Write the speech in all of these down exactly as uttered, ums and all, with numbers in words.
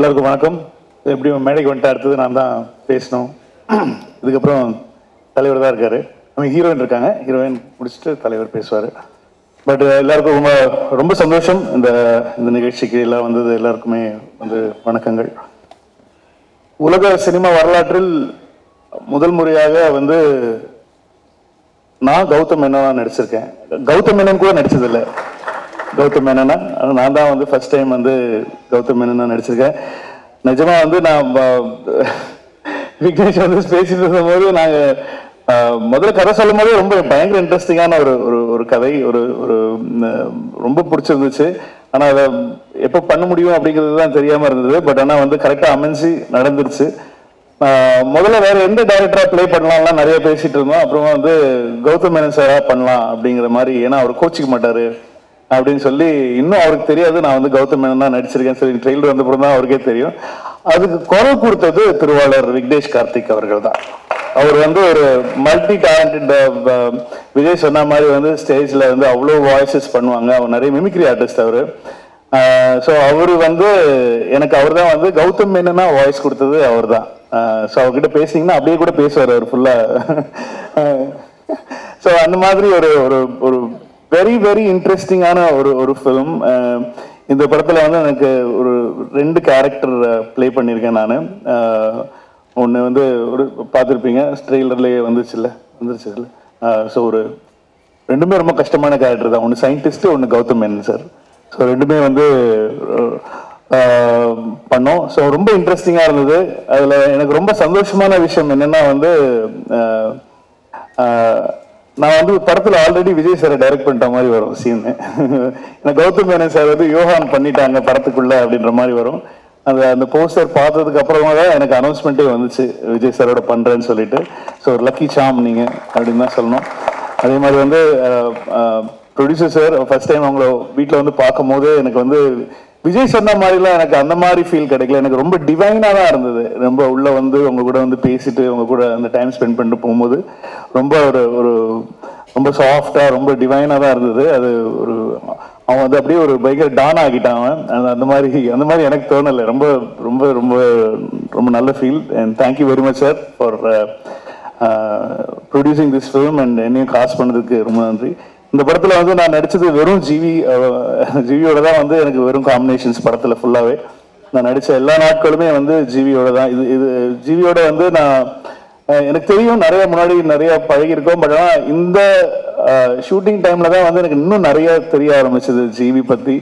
எல்லாருக்கும் வணக்கம். எப்படி மேடைக்கு வந்துட்டு அடுத்தது நான் தான் பேசணும். இதுக்கப்புறம் தலைவர் தான் இருக்காரு. அவங்க ஹீரோயின் இருக்காங்க, ஹீரோயின் முடிச்சுட்டு தலைவர் பேசுவார். பட் எல்லாருக்கும் ரொம்ப ரொம்ப சந்தோஷம். இந்த இந்த நிகழ்ச்சிக்கு எல்லாம் வந்தது எல்லாருக்குமே வந்து வணக்கங்கள். உலக சினிமா வரலாற்றில் முதல் முறையாக வந்து நான் கௌதம் மேனனா நடிச்சிருக்கேன். கௌதம் மேனன் கூட நடிச்சதில்லை. கௌதம் மேனனா நான் தான் வந்து ஃபர்ஸ்ட் டைம் வந்து கௌதம் மேனனா நடிச்சிருக்கேன். நிஜமாக வந்து நான் விக்னேஷ் வந்து பேசிட்டு இருக்கும்போது நாங்கள் முதல்ல கதை சொல்லும் போது ரொம்ப பயங்கர இன்ட்ரெஸ்டிங்கான ஒரு ஒரு கதை ஒரு ஒரு ரொம்ப பிடிச்சிருந்துச்சு. ஆனால் அதை எப்போ பண்ண முடியும் அப்படிங்கிறது தான் தெரியாமல் இருந்தது. பட் ஆனால் வந்து கரெக்டாக அமைஞ்சு நடந்துருச்சு. முதல்ல வேற எந்த டைரக்டரா பிளே பண்ணலாம்லாம் நிறைய பேசிட்டு இருந்தோம். அப்புறமா வந்து கௌதம் மேனன் சாரா பண்ணலாம் அப்படிங்கிற மாதிரி, ஏன்னா அவர் கோச்சிக்க மாட்டாரு அப்படின்னு சொல்லி. இன்னும் அவருக்கு தெரியாது நான் வந்து கௌதம் மேனன் தான் நடிச்சிருக்கேன். சரி, ட்ரெயிலர் வந்தப்பறம் தான் அவருக்கே தெரியும். அதுக்கு குரல் கொடுத்தது திருவாளர் விக்னேஷ் கார்த்திக் அவர்கள் தான். அவர் வந்து ஒரு மல்டி டேலண்டட், விஜய் சொன்ன மாதிரி வந்து ஸ்டேஜ்ல வந்து அவ்வளோ வாய்ஸஸ் பண்ணுவாங்க. அவர் நிறைய மிமிக்ரி ஆர்டிஸ்ட் அவரு. ஸோ அவரு வந்து எனக்கு அவர் தான் வந்து கௌதம் மேனனா வாய்ஸ் கொடுத்தது அவர் தான். ஸோ அவர்கிட்ட பேசிங்கன்னா அப்படியே கூட பேசுவார் அவர் ஃபுல்லாக. ஸோ அந்த மாதிரி ஒரு ஒரு வெரி வெரி இன்ட்ரெஸ்டிங்கான ஒரு ஒரு ஃபிலிம். இந்த படத்தில் வந்து எனக்கு ஒரு ரெண்டு கேரக்டர் ப்ளே பண்ணியிருக்கேன் நான். ஒன்று வந்து ஒரு பார்த்துருப்பீங்க, ட்ரெய்லர்லேயே வந்துச்சு இல்லை வந்துருச்சு இல்லை. ஸோ ஒரு ரெண்டுமே ரொம்ப கஷ்டமான கேரக்டர் தான். ஒன்று சயின்டிஸ்ட்டு, ஒன்று கௌதம் மேனன் சார். ஸோ ரெண்டுமே வந்து பண்ணோம். ஸோ ரொம்ப இன்ட்ரெஸ்டிங்காக இருந்தது. அதில் எனக்கு ரொம்ப சந்தோஷமான விஷயம் என்னென்னா வந்து நான் வந்து படத்தில் ஆல்ரெடி விஜய் சாரை டைரக்ட் பண்ணிட்ட மாதிரி வரும் சீனு. ஏன்னா கௌதம் மேனன் சார் வந்து யோகான் பண்ணிட்டாங்க படத்துக்குள்ளே அப்படின்ற மாதிரி வரும். அந்த அந்த போஸ்டர் பார்த்ததுக்கு அப்புறமா தான் எனக்கு அனௌன்ஸ்மெண்ட்டே வந்துச்சு விஜய் சாரோட பண்ணுறேன்னு சொல்லிட்டு. ஸோ ஒரு லக்கி சாம் நீங்கள் அப்படின்னு தான் சொல்லணும். அதே மாதிரி வந்து ப்ரொடியூசர் சார் ஃபர்ஸ்ட் டைம் அவங்கள வீட்டில் வந்து பார்க்கும் போது எனக்கு வந்து விஜய் சொன்ன மாதிரிலாம் எனக்கு அந்த மாதிரி ஃபீல் கிடைக்கல. எனக்கு ரொம்ப டிவைனாக தான் இருந்தது. ரொம்ப உள்ளே வந்து அவங்க கூட வந்து பேசிட்டு அவங்க கூட அந்த டைம் ஸ்பெண்ட் பண்ணிட்டு போகும்போது ரொம்ப ஒரு ஒரு ரொம்ப சாஃப்டாக ரொம்ப டிவைனாக தான் இருந்தது. அது ஒரு அவன் வந்து அப்படியே ஒரு பயங்கர டான் ஆகிட்டான் அவன். அந்த மாதிரி அந்த மாதிரி எனக்கு தோணலை. ரொம்ப ரொம்ப ரொம்ப ரொம்ப நல்ல feel. And thank you very much sir for producing this film and என்னையும் காசு பண்ணதுக்கு ரொம்ப நன்றி. இந்த படத்தில் வந்து நான் நடித்தது வெறும் ஜிவி ஜிவியோட தான் வந்து எனக்கு வெறும் காம்பினேஷன்ஸ். படத்தில் ஃபுல்லாகவே நான் நடித்த எல்லா நாட்களுமே வந்து ஜிவியோட தான். இது இது ஜிவியோட வந்து நான் எனக்கு தெரியும் நிறைய முன்னாடி நிறையா பழகியிருக்கோம். பட் ஆனால் இந்த ஷூட்டிங் டைமில் தான் வந்து எனக்கு இன்னும் நிறையா தெரிய ஆரம்பிச்சது ஜிவி பற்றி.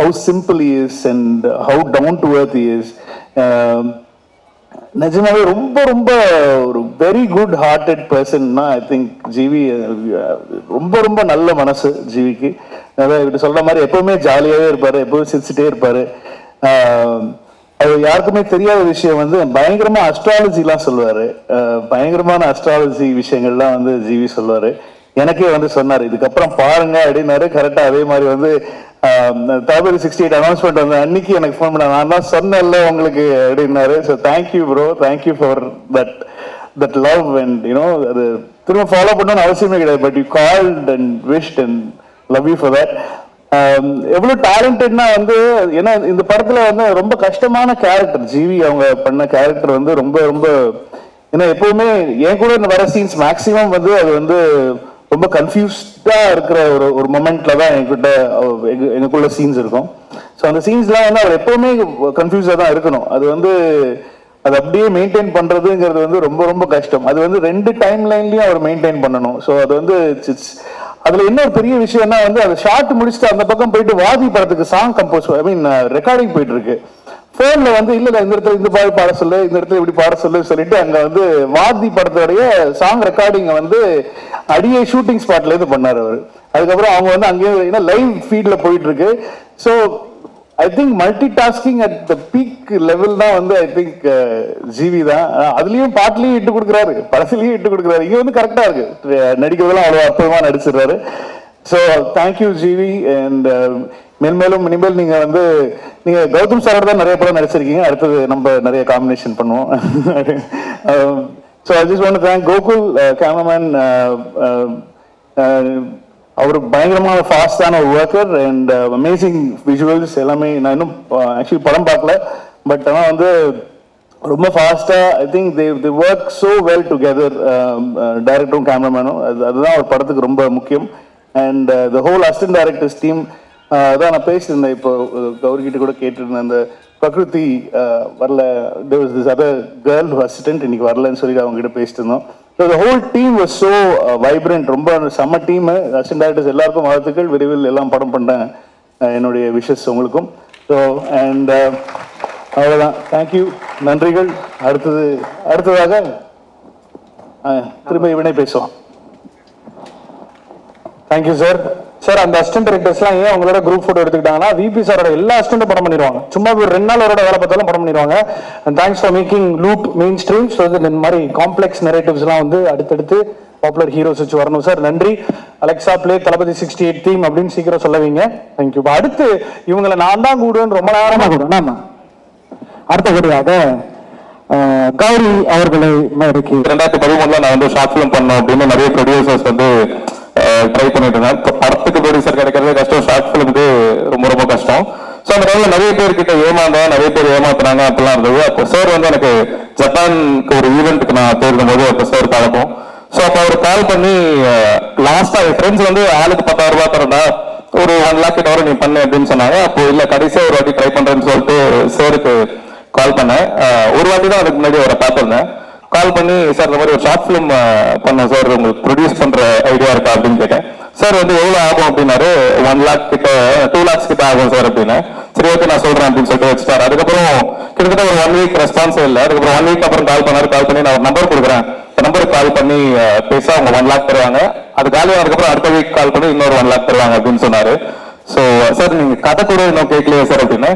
How simple he is and how down to earth he is. நிஜமாவே ரொம்ப ரொம்ப ஒரு வெரி குட் ஹார்ட்டட் பர்சன்னா ஐ திங்க் ஜிவி. ரொம்ப ரொம்ப நல்ல மனசு ஜிவிக்கு. அதான் இப்படி சொல்கிற மாதிரி எப்போவுமே ஜாலியாகவே இருப்பார், எப்போவுமே சிரிச்சுட்டே இருப்பார். அது யாருக்குமே தெரியாத விஷயம் வந்து பயங்கரமாக அஸ்ட்ராலஜிலாம் சொல்லுவார். பயங்கரமான அஸ்ட்ராலஜி விஷயங்கள்லாம் வந்து ஜிவி சொல்லுவார். எனக்கே வந்து சொன்னார் இதுக்கப்புறம் பாருங்க அப்படின்னாரு. கரெக்டாக அதே மாதிரி வந்து தளபதி சிக்ஸ்டி எயிட் அனௌன்ஸ்மெண்ட் வந்து அன்னைக்கு எனக்கு ஃபோன் பண்ண நான் தான் சொன்னேன்ல உங்களுக்கு அப்படின்னாரு. So thank you bro, thank you for that that love and you know. அது திரும்ப ஃபாலோ பண்ணணும்னு அவசியமே கிடையாது. But you called and wished and love you for that. எவ்வளோ டேலண்டட்னா வந்து ஏன்னா இந்த படத்தில் வந்து ரொம்ப கஷ்டமான கேரக்டர் ஜிவி அவங்க பண்ண கேரக்டர் வந்து ரொம்ப ரொம்ப ஏன்னா எப்போவுமே என் கூட வர சீன்ஸ் மேக்ஸிமம் வந்து அது வந்து ரொம்ப கன்ஃபியூஸ்டாக இருக்கிற ஒரு ஒரு மொமெண்ட்டில் தான் என்கிட்ட எனக்குள்ள சீன்ஸ் இருக்கும். ஸோ அந்த சீன்ஸ்லாம் வந்து அவர் எப்போவுமே கன்ஃபியூஸாக தான் இருக்கணும். அது வந்து அது அப்படியே மெயின்டைன் பண்ணுறதுங்கிறது வந்து ரொம்ப ரொம்ப கஷ்டம். அது வந்து ரெண்டு டைம் லைன்லேயும் அவர் மெயின்டைன் பண்ணணும். ஸோ அது வந்து இட்ஸ் அதில் என்ன ஒரு பெரிய விஷயம்னா வந்து அது ஷார்ட் முடிச்சுட்டு அந்த பக்கம் போயிட்டு வாதி படத்துக்கு song compose I mean recording போயிட்டு இருக்கு. ஃபோனில் வந்து இல்லை இல்லை இந்த இடத்துல இந்த பாட்டு பாட சொல்லு, இந்த இடத்துல இப்படி பாட சொல்லு சொல்லிட்டு அங்கே வந்து வாதி படத்துடைய சாங் ரெக்கார்டிங்கை வந்து அடியே ஷூட்டிங் ஸ்பாட்லேருந்து பண்ணார் அவர். அதுக்கப்புறம் அவங்க வந்து அங்கேயும் ஏன்னா லைவ் ஃபீல்டில் போயிட்டுருக்கு. So I think multi tasking at the peak level தான் வந்து ஐ திங்க் ஜிவி தான். அதுலேயும் பாட்டிலையும் இட்டு கொடுக்குறாரு, படத்துலையும் இட்டு கொடுக்குறாரு. இங்கே வந்து கரெக்டாக இருக்குது, நடிக்கிறதெல்லாம் அவ்வளோ அற்புதமாக நடிச்சிடுறாரு. So thank you GV. அண்ட் மேல்மேலும் இனிமேல் நீங்கள் வந்து நீங்கள் கௌதம் சாரோட தான் நிறைய படம் நடிச்சிருக்கீங்க. அடுத்தது நம்ம நிறைய காம்பினேஷன் பண்ணுவோம். So I just want to thank Gokul cameraman அவர் பயங்கரமான ஃபாஸ்டான ஒரு ஒர்க்கர் அண்ட் அமேசிங் விஷுவல்ஸ் எல்லாமே. நான் இன்னும் ஆக்சுவலி படம் பார்க்கல, பட் ஆனால் வந்து ரொம்ப ஃபாஸ்ட்டாக I think they the work so well together, டைரக்டரும் கேமராமேனும். அது அதுதான் ஒரு படத்துக்கு ரொம்ப முக்கியம். And the whole assistant directors team தான் நான் பேசியிருந்தேன் இப்போ கௌரிகிட்ட கூட கேட்டிருந்தேன். அந்த பிரகிருதி வரல, there was this other girl assistant இன்னைக்கு வரலன்னு சொல்லி அவங்ககிட்ட பேசிட்டு இருந்தோம். So the whole team was so vibrant, ரொம்ப செம்ம டீமு. அசிஸ்டன்ட் டைரக்டர்ஸ் எல்லாருக்கும் வாழ்த்துக்கள், விரைவில் எல்லாம் படம் பண்ணுறேன், என்னுடைய விஷஸ் உங்களுக்கும். ஸோ அண்ட் அவ்வளோதான், தேங்க்யூ, நன்றிகள். அடுத்தது அடுத்ததாக திரும்ப இவனே பேசுவான். Thank you sir. சார் அந்த அசிஸ்டன்ட் டைரக்டர்ஸ்லாம் ஏன் அவங்களோட குரூப் ஃபோட்டோ எடுத்துக்கிட்டாங்கன்னா விபி சாரோட எல்லா அசிஸ்டண்ட்டும் படம் பண்ணிடுவாங்க, சும்மா ஒரு ரெண்டு நாள் அவரோட வேலை பார்த்தாலும் படம் பண்ணிடுவாங்க. And thanks for making loop main stream. So இந்த மாதிரி காம்ப்ளெக்ஸ் நெரேட்டிவ்ஸ்லாம் வந்து அடுத்தடுத்து பாப்புலர் ஹீரோஸ் வச்சு வரணும் சார். நன்றி. Alexa play Thalapathy sixty eight theme அப்படின்னு சீக்கிரம் சொல்லுவீங்க. தேங்க்யூ. அடுத்து இவங்களை நான் தான் கூடுவேன்னு ரொம்ப நேரமாக கூடுவேன். ஆமாம், அடுத்தபடியாக கௌரி அவர்களை இருக்கு. ரெண்டாயிரத்தி பதிமூணுல நான் வந்து ஷார்ட் ஃபிலிம் பண்ணோம் அப்படின்னு நிறைய ப்ரொடியூசர்ஸ் வந்து ட்ரை பண்ணிட்டு இருந்தேன். படத்துக்கு ப்ரொடியூசர் கிடைக்கிறதே கஷ்டம், ஷார்ட் ஃபிலிமுக்கு ரொம்ப ரொம்ப கஷ்டம். ஸோ அந்த டைம்ல நிறைய பேர்கிட்ட ஏமாந்தேன், நிறைய பேர் ஏமாத்துறாங்க அப்படிலாம் இருந்தது. அப்போ சார் வந்து எனக்கு ஜப்பானுக்கு ஒரு ஈவெண்ட்டுக்கு நான் போயிருக்கும் போது அப்போ சார் பழக்கம். ஸோ அப்போ அவர் கால் பண்ணி லாஸ்டா என் ஃப்ரெண்ட்ஸ் வந்து ஆளுக்கு பத்தாயிரம் ரூபாய் தரண்டா, ஒரு ஒன் லேக் கிட்ட வரும் நீ பண்ணு அப்படின்னு சொன்னாங்க. அப்போ இல்லை கடைசியா ஒரு வாட்டி ட்ரை பண்றேன்னு சொல்லிட்டு சாருக்கு கால் பண்ணேன். ஒரு வாட்டி தான் அதுக்கு முன்னாடி அவரை பார்த்துருந்தேன். கால் பண்ணி சார் இந்த மாதிரி ஒரு ஷார்ட் ஃபிலிம் பண்ணேன் சார், உங்களுக்கு ப்ரொடியூஸ் பண்ற ஐடியா இருக்கா அப்படின்னு கேட்டேன். சார் வந்து எவ்வளோ ஆகும் அப்படின்னாரு. ஒன் லேக் கிட்ட டூ லேக்ஸ் கிட்ட ஆகும் சார் அப்படின்னா. சரி ஓகே நான் சொல்றேன் அப்படின்னு சொல்லிட்டு வச்சுட்டார். அதுக்கப்புறம் கிட்டத்தட்ட ஒரு ஒன் வீக் ரெஸ்பான்ஸே இல்லை. அதுக்கப்புறம் ஒன் வீக் அப்புறம் கால் பண்ணாரு. கால் பண்ணி நான் ஒரு நம்பர் கொடுக்குறேன், நம்பருக்கு கால் பண்ணி பேச அவங்க ஒன் லேக் தருவாங்க, அது காலி ஆனதுக்கப்புறம் அடுத்த வீக் கால் பண்ணி இன்னொரு ஒன் லேக் தருவாங்க அப்படின்னு சொன்னாரு. ஸோ சார் நீங்க கதை கூட இன்னும் கேட்கலையே சார் அப்படின்னு.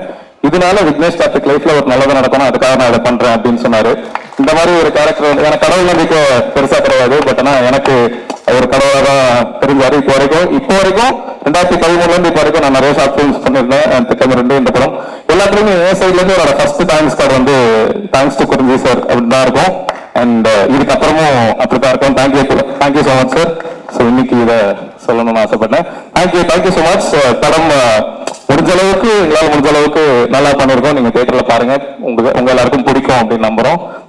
இதனால விக்னேஷ் கார்த்திக் லைஃப்ல ஒரு நல்லது நடக்கணும், அதுக்காக நான் இதை பண்றேன் அப்படின்னு சொன்னாரு. இந்த மாதிரி ஒரு கேரக்டர் வந்து எனக்கு கடவுள் நம்பிக்கை பெருசா கிடையாது, பட் ஆனா எனக்கு ஒரு கடவுளா தான் தெரிஞ்சாரு. இப்போ வரைக்கும் இப்போ வரைக்கும் ரெண்டாயிரத்தி பதிமூணுல இருந்து இப்போ வரைக்கும் நான் நிறைய ஷார்ட் ஃபிலிம்ஸ் பண்ணிருந்தேன். திட்டம் ரெண்டு இந்த படம் எல்லாத்துலயுமே என் சைட்ல இருந்து என்னோட ஃபர்ஸ்ட் தேங்க்ஸ் கார்டு வந்து தேங்க்ஸ் டு குருஞ்சி சார் அப்படின்னு தான் இருக்கும். அண்ட் இதுக்கப்புறமும் அப்படித்தான் இருக்கும். Thank you thank you so much sir. So இன்னைக்கு இதை சொல்லணும்னு ஆசைப்பட்டேன். Thank you thank you so much. படம் முடிஞ்ச அளவுக்கு எங்களால் முடிஞ்ச அளவுக்கு நல்லா பண்ணிருக்கோம். நீங்க தியேட்டர்ல பாருங்க, உங்களுக்கு உங்க எல்லாருக்கும் பிடிக்கும் அப்படின்னு நம்புறோம்.